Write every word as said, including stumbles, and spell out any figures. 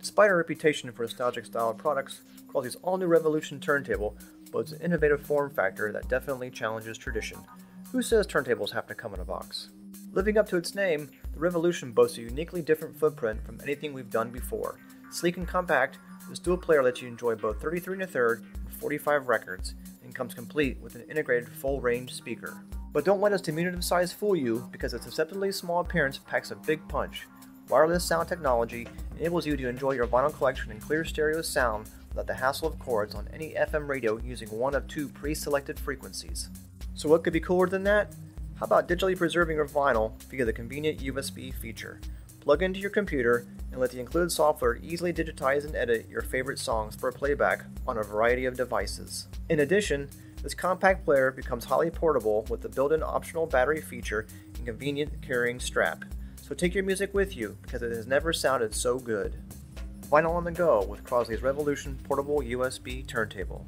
Despite our reputation for nostalgic style products, Crosley's all-new Revolution turntable boasts an innovative form factor that definitely challenges tradition. Who says turntables have to come in a box? Living up to its name, the Revolution boasts a uniquely different footprint from anything we've done before. Sleek and compact, this dual player lets you enjoy both thirty-three and a third and forty-five records, and comes complete with an integrated full-range speaker. But don't let its diminutive size fool you, because its deceptively small appearance packs a big punch. Wireless sound technology enables you to enjoy your vinyl collection in clear stereo sound without the hassle of cords on any F M radio using one of two pre-selected frequencies. So what could be cooler than that? How about digitally preserving your vinyl via the convenient U S B feature? Plug into your computer and let the included software easily digitize and edit your favorite songs for playback on a variety of devices. In addition, this compact player becomes highly portable with the built-in optional battery feature and convenient carrying strap. So take your music with you, because it has never sounded so good. Vinyl on the go with Crosley's Revolution Portable U S B Turntable.